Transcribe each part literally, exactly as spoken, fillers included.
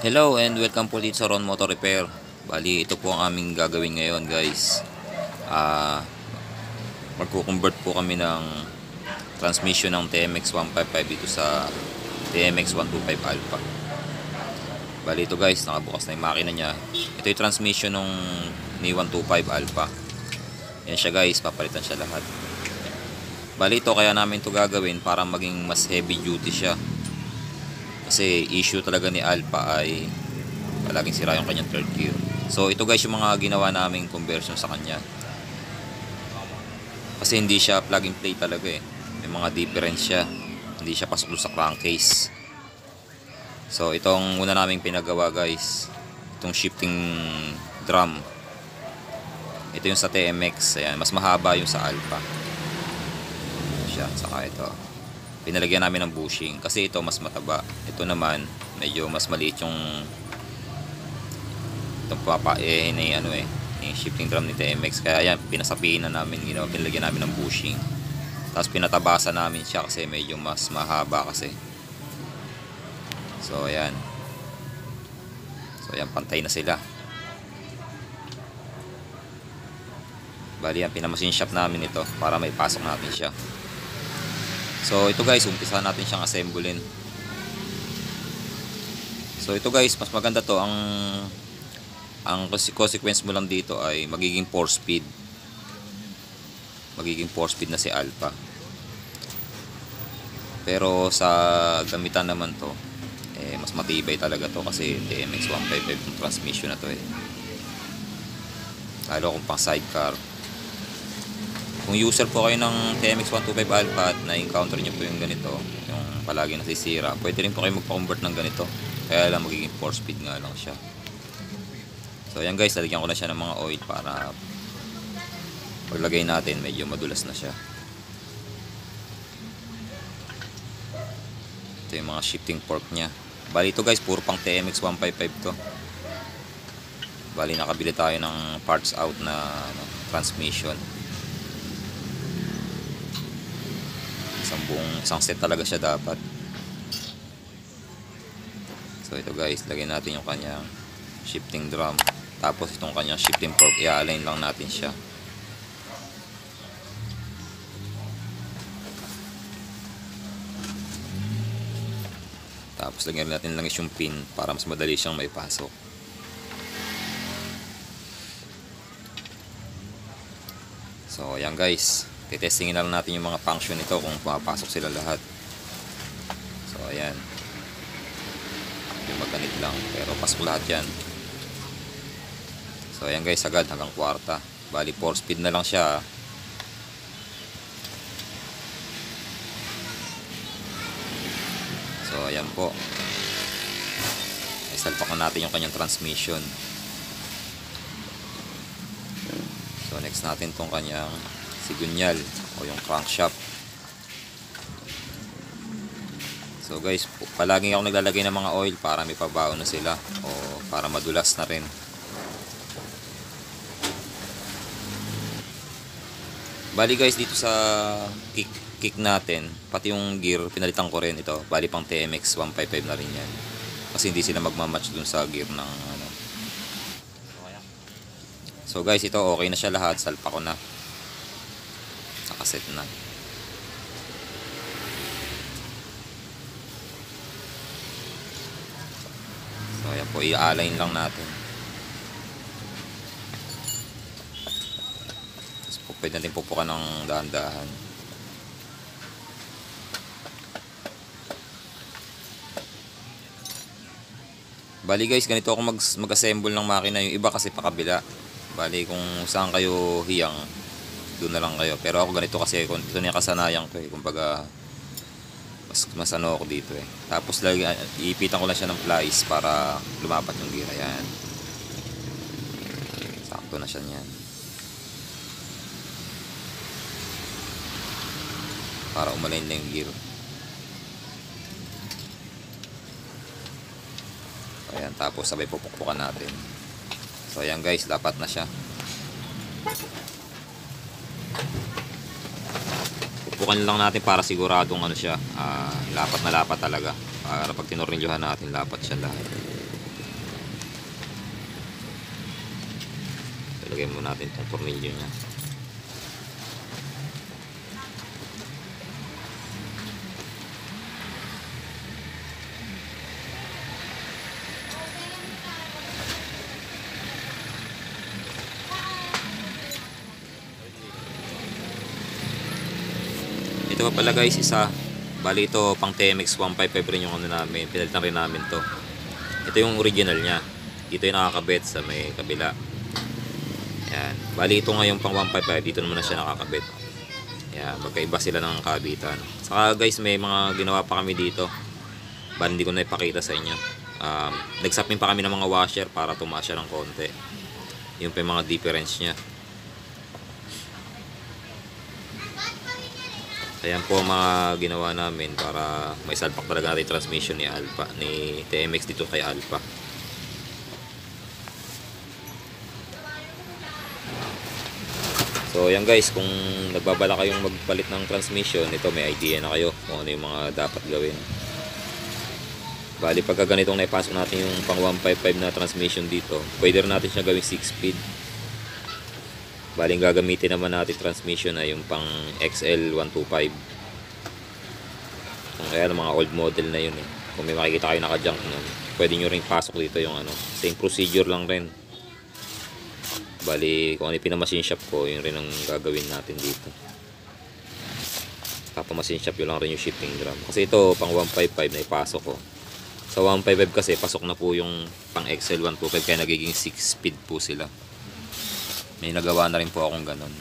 Hello and welcome po dito sa Ron Motor Repair Bali. Ito po ang aming gagawin ngayon, guys. uh, Magkukonvert po kami ng transmission ng T M X one fifty-five dito sa T M X one twenty-five Alpha. Bali ito, guys, nakabukas na yung makina nya. Ito yung transmission ng N one twenty-five Alpha. Yan siya, guys, papalitan siya lahat. Bali ito, kaya namin ito gagawin para maging mas heavy duty siya. Kasi issue talaga ni Alpha ay palaging sira yung kanyang third gear. So ito, guys, yung mga ginawa naming conversion sa kanya. Kasi hindi siya plug and play talaga eh. May mga difference siya. Hindi siya pasok sa crankcase. So itong una naming pinagawa, guys, itong shifting drum. Ito yung sa T M X. Ayan, mas mahaba yung sa Alpha. Siya, saka ito. Pinalagyan namin ng bushing. Kasi ito mas mataba. Ito naman, medyo mas maliit yung itong papa, eh, ni, ano eh, ni shifting drum ni T M X. Kaya ayan, pinasapiin na namin. Ginawa, pinalagyan namin ng bushing. Tapos pinatabasa namin siya kasi medyo mas mahaba kasi. So ayan. So ayan, pantay na sila. Bali, ang pinamasin shop namin ito para may pasok natin siya. So ito, guys, umpisa natin siyang assemblin. So ito, guys, mas maganda to. Ang ang consequence mo lang dito ay magiging four speed. Magiging four speed na si Alpha. Pero sa gamitan naman to, eh, mas matibay talaga to kasi T M X one fifty-five yung transmission na to eh. Lalo kung pang sidecar. Kung user po kayo ng T M X one twenty-five Alpha at na-encounter nyo po yung ganito, yung palagi nasisira, pwede rin po kayo magpa-convert ng ganito. Kaya lang magiging four speed nga lang siya. So ayan, guys, lalagyan ko na siya ng mga oil para paglagay natin medyo madulas na siya. Ito yung mga shifting fork nya. Bali ito, guys, puro pang T M X one fifty-five to. Bali nakabili tayo ng parts out na transmission. Isang buong isang set talaga siya dapat. So ito, guys, lagay natin yung kanyang shifting drum. Tapos itong kanyang shifting fork, i-align lang natin siya. Tapos lagyan natin lang yung pin para mas madali siyang may pasok. So ayan, guys, i-testingin na lang natin yung mga function nito kung papasok sila lahat. So ayan, yung magganit lang pero pasok lahat yan. So ayan, guys, agad hanggang kwarta. Bali four speed na lang siya. So ayan po, isalpakan natin yung kanyang transmission. So next natin tong kanyang sigunyal o yung crankshaft. So, guys, palagi ako naglalagay ng mga oil para may pabaon na sila o para madulas na rin. Bali, guys, dito sa kick, kick natin, pati yung gear, pinalitan ko rin ito. Bali pang T M X one fifty-five na rin yan. Kasi hindi sila magmamatch dun sa gear ng ano. So, guys, ito okay na siya lahat. Salpa ko na. Nakaset na. So ayan po, i-align lang natin. Tapos po, pwede natin pupukan ng dahan-dahan. Bali, guys, ganito ako mag-assemble ng makina. Yung iba kasi pakabila. Bali kung saan kayo hiyang, doon na lang kayo. Pero ako ganito kasi ito na yung kasanayan ko eh. Kumbaga mas, mas ano ako dito eh. Tapos lagi, iipitan ko lang siya ng plies para lumapat yung gira. Yan, sakto na siya niyan. Para umalain na yung gear. Ayan, tapos sabay pupukpukan natin. So ayan, guys, dapat na siya. Thank you. subukan lang natin para siguradong ano siya, uh, lapat na lapat talaga, para pag tinornilyohan natin lapat siya lahat. Ilagay muna natin itong tornilyo niya. Ito pa pala guys, isa. Bali ito pang T M X one fifty-five rin yung ano namin, pinalitan rin namin to. Ito yung original niya. Dito yung nakakabit sa may kabila. Ayan. Bali ito ngayon pang one fifty-five, dito naman na siya nakakabit. Ayan, magkaiba sila ng kabitan. Saka guys, may mga ginawa pa kami dito. Bali hindi ko na ipakita sa inyo. Um, Nagsapin pa kami ng mga washer para tumaas siya ng konti. Yung pa yung mga difference niya. Ayan po mga ginawa namin para may salpak talaga natin transmission ni Alpha, ni T M X dito kay Alpha. So ayan guys, kung nagbabala kayong magpalit ng transmission, ito may idea na kayo kung ano yung mga dapat gawin. Bali pagka ganitong naipasok natin yung pang one fifty-five na transmission dito, pwede natin siya gawing six speed. Baling gagamitin naman natin transmission na yung pang X L one twenty-five. Kaya ng mga old model na yun eh. Kung may makikita kayo naka-junk nun, pwede nyo rin pasok dito yung ano. Same procedure lang rin. Bali kung ano yung pinamachine shop ko, yun rin ang gagawin natin dito. Papamachine shop yun lang rin yung shipping gram. Kasi ito pang one fifty-five na ipasok ko. Sa one fifty-five kasi pasok na po yung pang X L one twenty-five kaya nagiging six speed po sila. May nagawa na rin po akong ganun.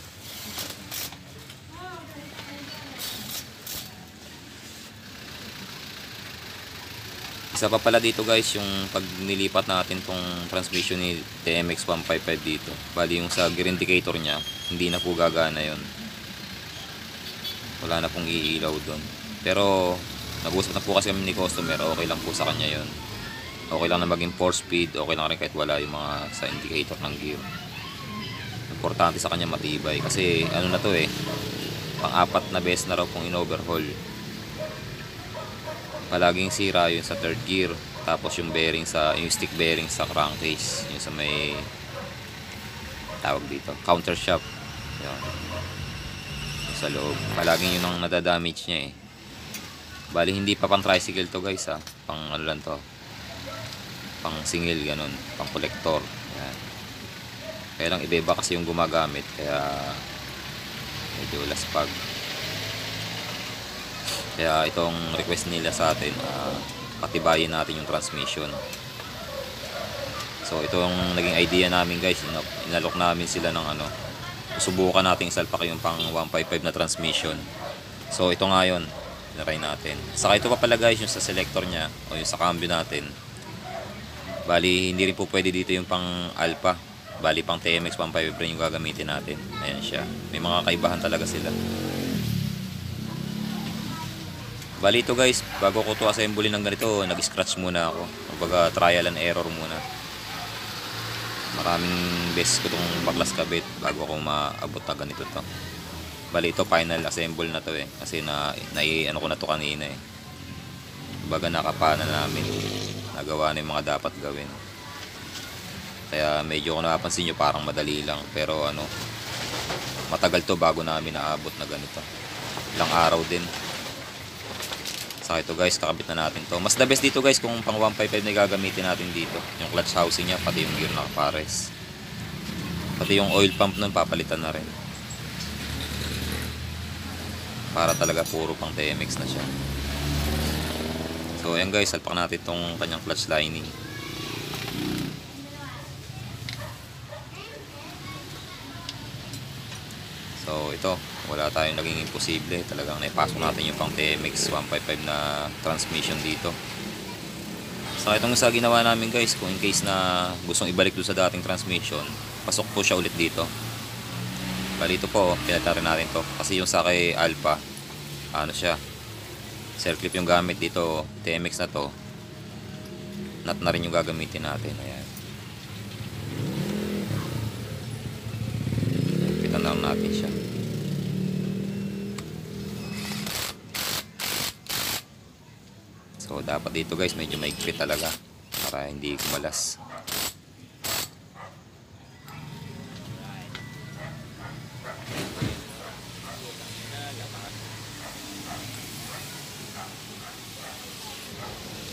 Isa pa pala dito guys, yung pag nilipat natin tong transmission ni T M X one fifty-five dito. Bali yung sa gear indicator niya, hindi na po gagana yun. Wala na pong iilaw doon. Pero nag-usap na po kasi kami ni customer, okay lang po sa kanya yun. Okay lang na maging four speed, okay lang rin kahit wala yung mga sa indicator ng gear. Importante sa kanya matibay kasi ano na to eh, pang-apat na beses na raw pong in-overhaul. Palaging sira yun sa third gear, tapos yung bearing sa, yung stick bearing sa crankcase, yung sa may tawag dito, counter shaft. Yun. Yung sa loob, palaging yun ang nadadamage niya eh. Bali hindi pa pang tricycle to guys ah, pang ano lang to, pang singil ganun, pang collector. Yan. Kaya lang iba-iba kasi yung gumagamit, kaya medyo laspag. Kaya itong request nila sa atin, uh, patibayin natin yung transmission. So itong naging idea namin guys, inalok namin sila ng ano, subukan natin isalpak yung pang one fifty-five na transmission. So ito nga yun, naray natin. Saka ito pa pala guys yung sa selector nya, o yung sa cambio natin. Bali hindi rin po pwede dito yung pang Alpha. Bali pang T M X one fifty-five rin yung gagamitin natin. Ayan siya. May mga kaibahan talaga sila. Bali ito guys, bago ko ito assemble ng ganito, nag-scratch muna ako. Kumbaga trial and error muna. Maraming beses ko itong baklas kabit bago ko maabot na ganito to. Bali ito final assemble na to eh. Kasi na, na ano ko na to kanina eh. Kumbaga nakapana namin. Nagawa na yung mga dapat gawin. Kaya medyo kung napapansin nyo parang madali lang, pero ano, matagal to bago namin naabot na ganito. Ilang araw din. Saka ito guys, kakabit na natin to. Mas the best dito guys kung pang one fifty-five na gagamitin natin dito. Yung clutch housing nya, pati yung gear nakapares. Pati yung oil pump nun papalitan na rin. Para talaga puro pang T M X na siya. So ayan guys, salpak natin tong kanyang clutch lining. So ito, wala tayong naging imposible, talagang naipasok natin yung pang T M X one fifty-five na transmission dito. So itong sa ginawa namin guys, kung in case na gustong ibalik doon sa dating transmission, pasok po siya ulit dito. Bali ito po, pinatarin natin to. Kasi yung sa kay Alpha, ano siya, circlip yung gamit dito, T M X na to, nut na rin yung gagamitin natin, ayan. Tandaan natin siya. So dapat dito guys medyo maigpit talaga para hindi kumalas.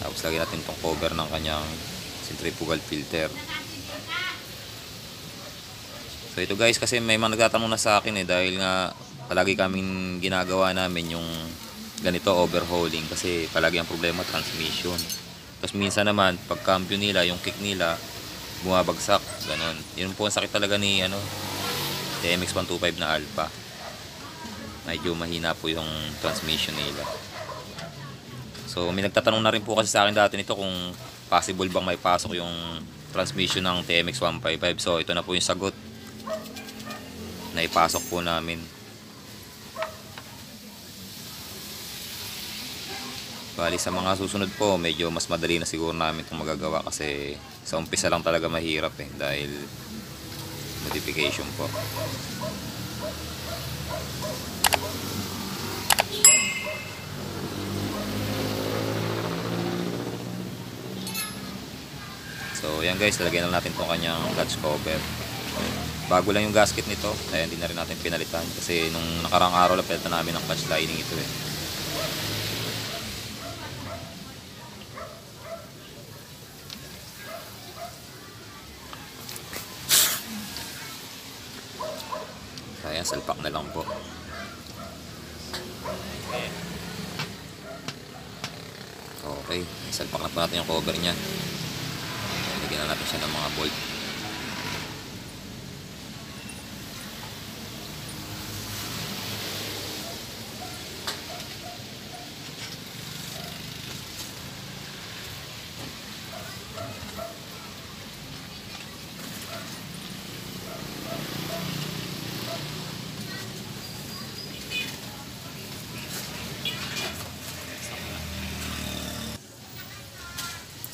Tapos lagyan natin itong cover ng kanyang centrifugal filter. So ito guys, kasi may mga nagtatanong na sa akin eh, dahil nga palagi kaming ginagawa namin yung ganito overhauling kasi palagi ang problema transmission. Tapos minsan naman pag cambio nila, yung kick nila bumabagsak, ganun. Yun po ang sakit talaga ni ano D M X one twenty-five na Alpha. Medyo mahina po yung transmission nila. So may nagtatanong na rin po kasi sa akin dati nito kung possible bang may pasok yung transmission ng T M X one fifty-five. So ito na po yung sagot na ipasok po namin. Bali sa mga susunod po, medyo mas madali na siguro namin itong magagawa kasi sa umpisa lang talaga mahirap eh dahil modification po. So yan guys, lagyan na natin itong kanyang clutch cover. Bago lang yung gasket nito, kaya hindi na rin natin pinalitan kasi nung nakarang araw lang pinalitan namin ang clutch lining ito eh. Ayan, salpak na lang po. Okay, salpak na po natin yung cover niya. Lagyan na natin siya ng mga bolt.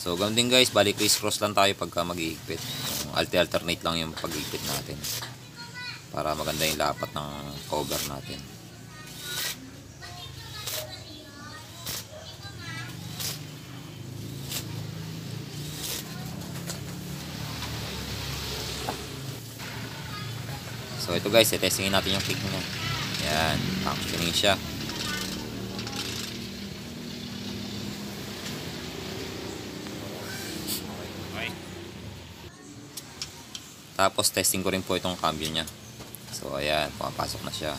So ganun din guys, bali criss cross lang tayo pagka mag-iigpit. Alternate lang yung pag-iigpit natin para maganda yung lapat ng cover natin. So ito guys, i-testingin natin yung kick niya. Ayan, functioning siya. Tapos testing ko rin po itong cambio niya. So ayan, pumapasok na siya.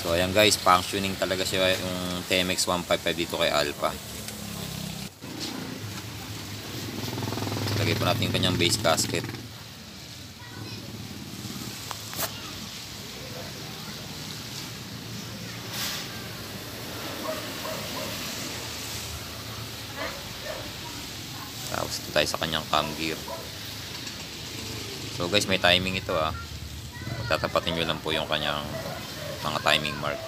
So ayan guys, functioning talaga siya yung T M X one fifty-five dito kay Alpha. Lagay po natin yung kanyang base gasket. Tapos ito tayo sa kanyang cam gear. So guys, may timing ito ah. Magtatapatin nyo lang po yung kanyang mga timing mark.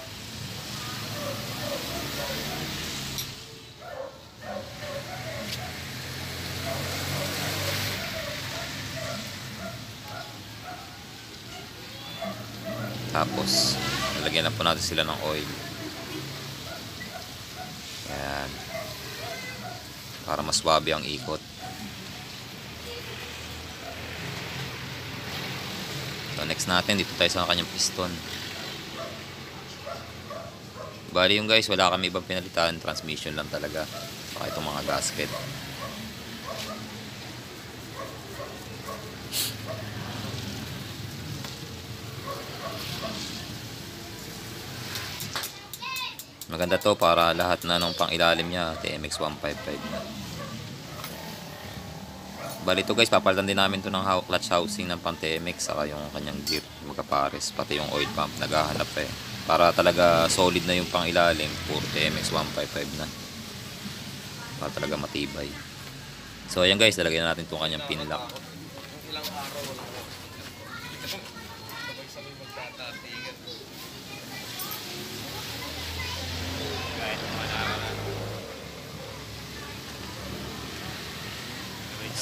Tapos nalagyan na po natin sila ng oil. Ayan, para mas swabe ang ikot. So next natin, dito tayo sa kanyang piston. Bali yung guys, wala kami ibang pinalitan, transmission lang talaga, saka itong mga gasket. Maganda to para lahat na nung pang ilalim niya T M X one fifty-five na. Bali to guys, papalitan din namin to ng clutch housing ng pang T M X, saka yung kanyang gear magkapares, pati yung oil pump naghahanap eh, para talaga solid na yung pang ilalim, puro T M X one fifty-five na, para talaga matibay. So ayan guys, lalagyan na natin itong kanyang pin lock.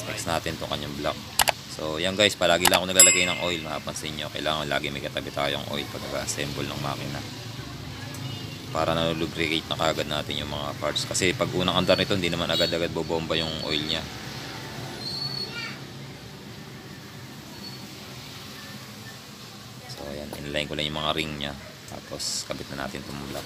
Next natin itong kanyang block. So yan guys, palagi lang ako naglalagay ng oil. Mapapansin nyo, kailangan lagi may katabi tayong oil pag nag-assemble ng makina. para na lubricate na kagad natin yung mga parts, kasi pag unang andar nito hindi naman agad-agad bobomba yung oil nya. So ayan, inline ko lang yung mga ring nya, tapos kabit na natin itong block.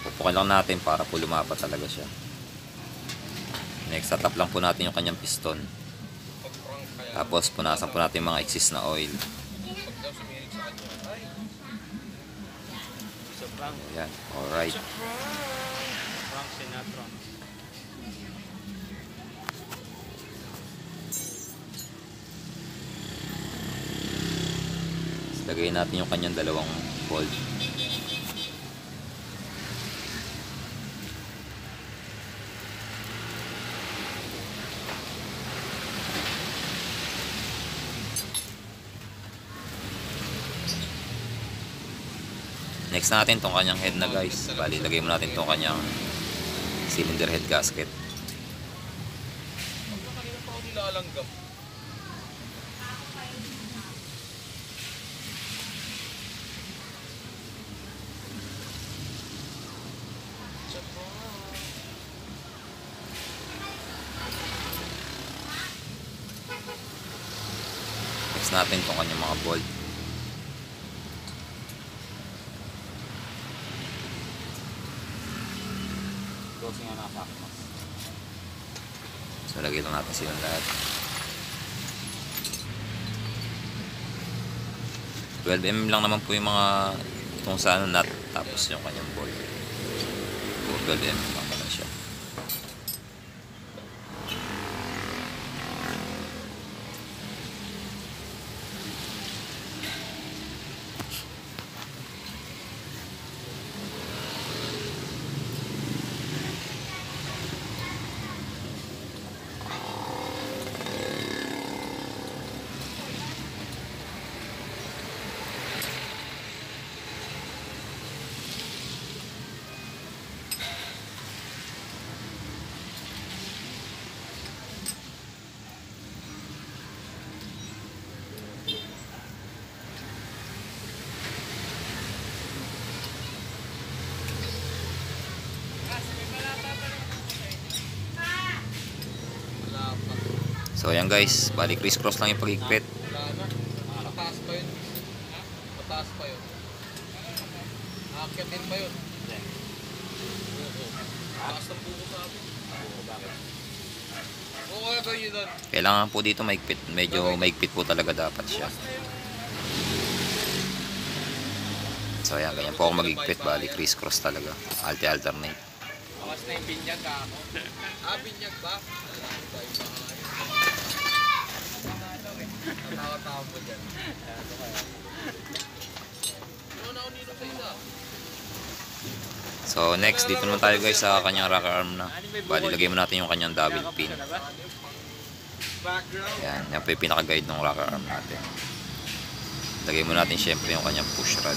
Pupukan lang natin para po lumapa talaga siya. Next, tatap lang po natin yung kanyang piston. Tapos punasan po natin yung mga excess na oil. Ayan, alright. Lagayin natin yung kanyang dalawang bolt. Next natin itong kanyang head na guys. Bali, lagay mo natin itong kanyang cylinder head gasket. Next natin itong kanyang mga bolt. So lagay lang natin silang lahat. twelve millimeter lang naman po yung mga itong sa ano nut, tapos yung kanyang bolt. So twelve millimeter lang pala siya. So ayan guys, bali criss cross lang yung pagigpit. Mataas pa yun. Mataas pa yun. Aakyatin pa yun. Mataas ng buko sa akin. Kailangan po dito maigpit. Medyo maigpit po talaga dapat siya. So ayan, ganyan po ako magigpit. Bali criss cross talaga. Alti-alternate. Awas na yung binyag ka ako. Ah, binyag ba? Alam ba yung pangalan? Natawa-tawa po dyan. So next, dito naman tayo guys sa kanyang rock arm na. Bali, lagay mo natin yung kanyang double pin. Ayan, yan po yung pinaka-guide ng rock arm natin. Lagay mo natin syempre yung kanyang push rod.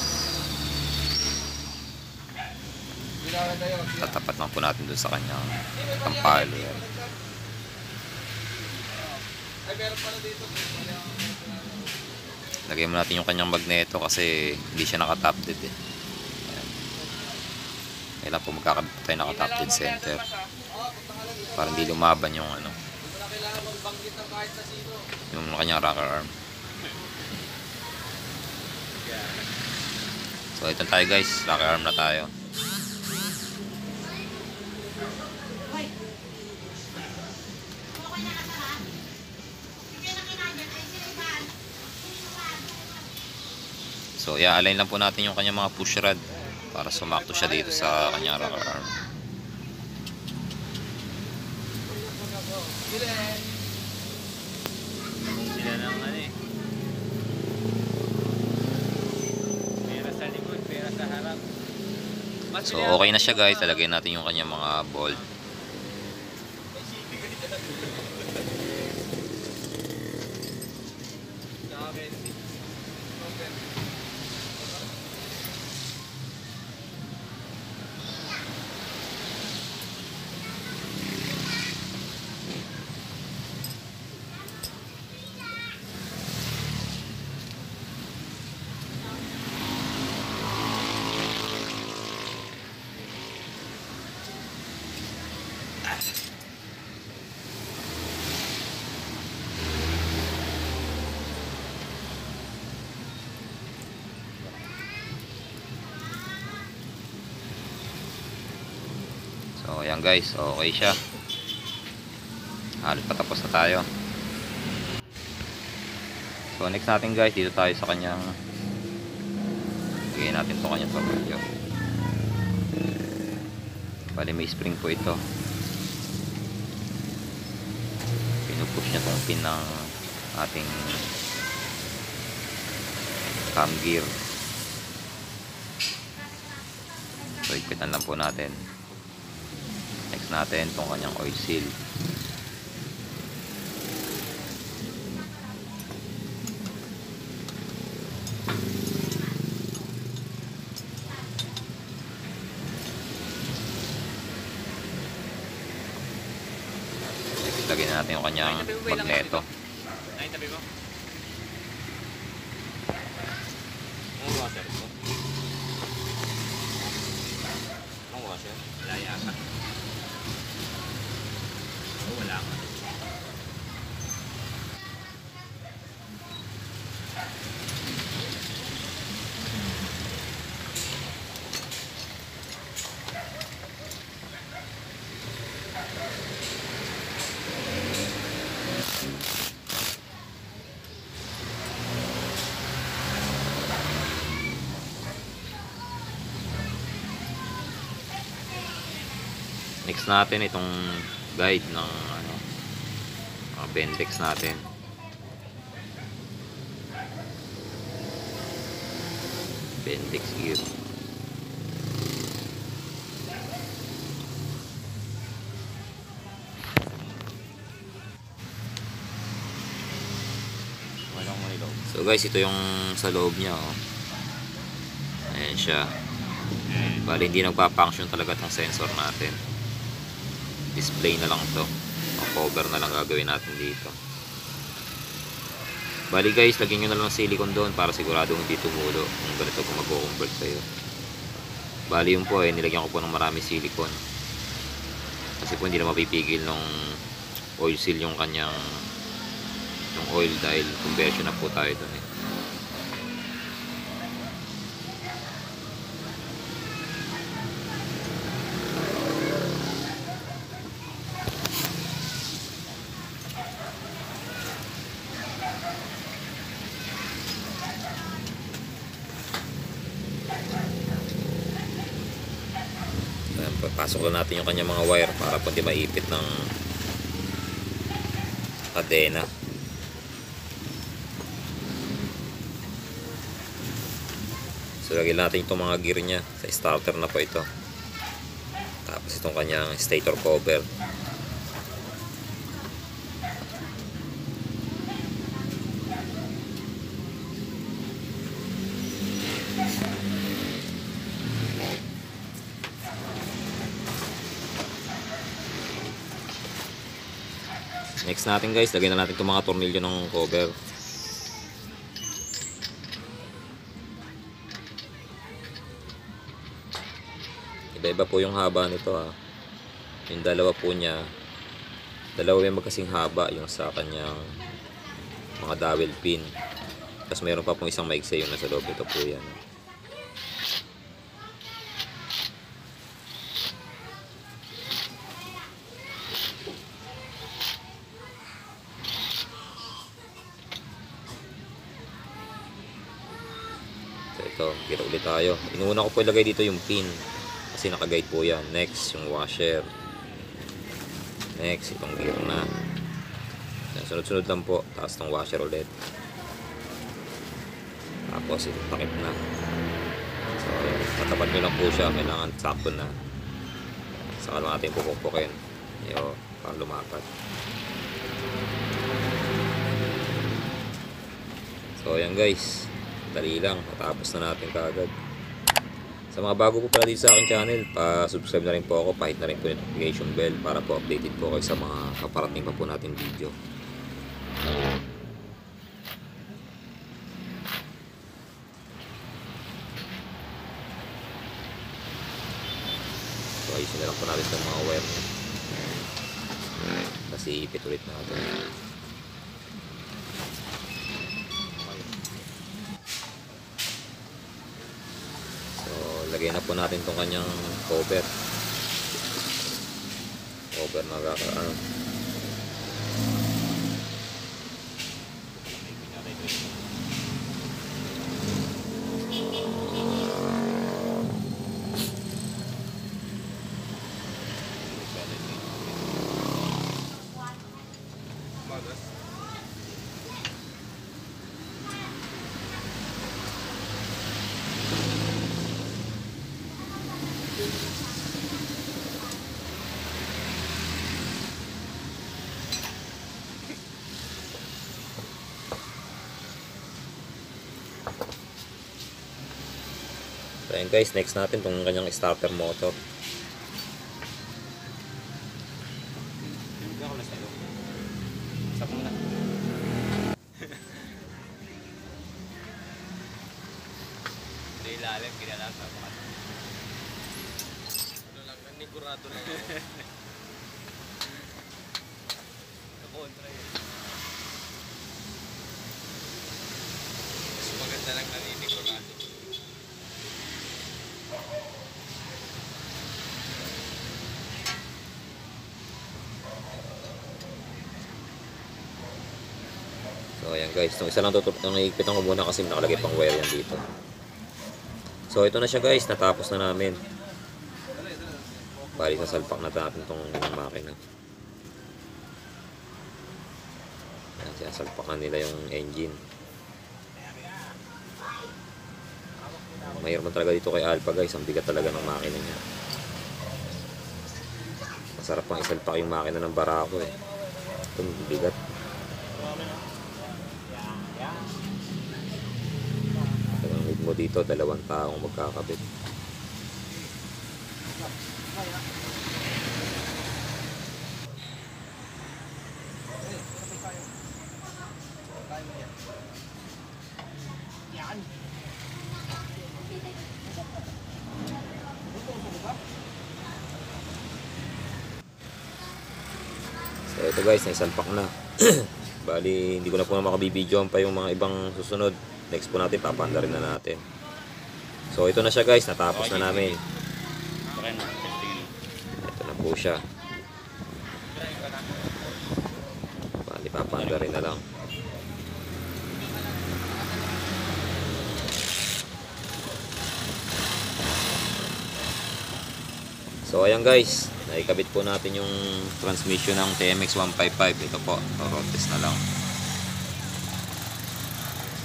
Tatapat lang po natin doon sa kanyang tampalo. Lagay mo natin yung kanyang magneto kasi hindi siya nakatapted eh. Kailan po magkakabit tayo nakatapted center para hindi lumaban yung ano, yung kanyang rocker arm. So ito tayo guys, rocker arm na tayo. So i-align lang po natin yung kanyang mga push rod para sumakto siya dito sa kanyang rocker arm. Pera sa likod, pera sa harap. Ayan. So okay na siya guys. Talagay natin yung kanyang mga bolt. So ayan guys, okay siya. Halos patapos na tayo. So next natin guys, dito tayo sa kanyang, lagay natin to kanyang tornilyo. Bali may spring po ito. Pinupush niya tong pin ng ating cam gear. So ipitan lang po natin natin itong kanyang oil seal. Lagyan na natin yung kanyang magneto. Next natin itong guide ng ano, mga Bentex natin. Bentex gear. So guys, ito yung sa loob niya, oh. Ayan siya. Bali hindi nagpa-function talaga tong sensor natin. Display na lang to, ang cover na lang gagawin natin dito. Bali guys, lagyan nyo na lang silicone doon para sigurado hindi tumulo kung ganito kung mag-o-convert sa'yo. Bali yun po eh, nilagyan ko po ng marami silicone kasi po hindi na mapipigil ng oil seal yung kanyang yung oil dahil conversion na po tayo doon eh. Pasok lang natin yung kanyang mga wire para po hindi maipit ng kadena. So lagyan natin itong mga gear nya sa starter na po ito. Tapos itong kanyang stator cover. Next natin guys, lagyan na natin itong mga tornilyo ng cover. Iba-iba po yung haba nito ha. Yung dalawa po niya, dalawa yung magkasing haba yung sa kanyang mga dowel pin. Tapos mayroon pa pong isang maigsa yung nasa loob. Ito po yan. Ito, gira ulit tayo. Inuuna ko po ilagay dito yung pin kasi nakaguide po yan. Next, yung washer. Next, itong gear na. Sunod-sunod lang po. Taas ng washer ulit. Tapos, itong takip na. So, katapat nyo lang po siya, kailangan sakto na. Saka lang natin pupukpukin yo, para lumapat. So ayan guys, dali lang, matapos na natin kaagad. Sa mga bago po pala dito sa aking channel, pa-subscribe na rin po ako, pahit na rin po yung notification bell para po updated po kayo sa mga kaparating pa po natin video. So ayusin na lang po natin itong mga wire niya. Tapos iipit ulit natin. Lagyan na po natin itong kanyang cover. Cover na kakaraan. So ayan guys, next natin itong kanyang starter motor. So ayan guys, itong isa lang tutupitan ng ipitan ko muna kasi nakalagay pang wire yan dito. So ito na siya guys, natapos na namin. Bali sa salpak na natin itong makina. Ayan, sinasalpakan nila yung engine. Mahirap talaga dito kay Alpha guys, ang bigat talaga ng makina niya. Masarap pang isalpak yung makina ng barako eh. Ito bigat. Mo dito dalawang taong magkakabit. So ito guys, naisalpak na. Bali hindi ko na po na makabibidyoan pa yung mga ibang susunod. Next po natin, papanda rin na natin. So ito na siya guys, natapos okay, na namin. Ito na po siya. Bali, papanda rin na lang. So ayan guys, naikabit po natin yung transmission ng T M X one fifty-five. Ito po, road test na lang.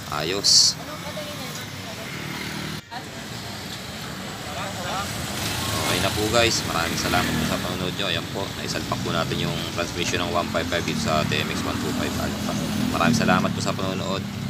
Ayos. Okay na po guys, maraming salamat po sa panonood nyo. Ayan po, naisalpak po natin yung transmission ng one fifty-five dito sa T M X one twenty-five Alpha. Maraming salamat po sa panonood.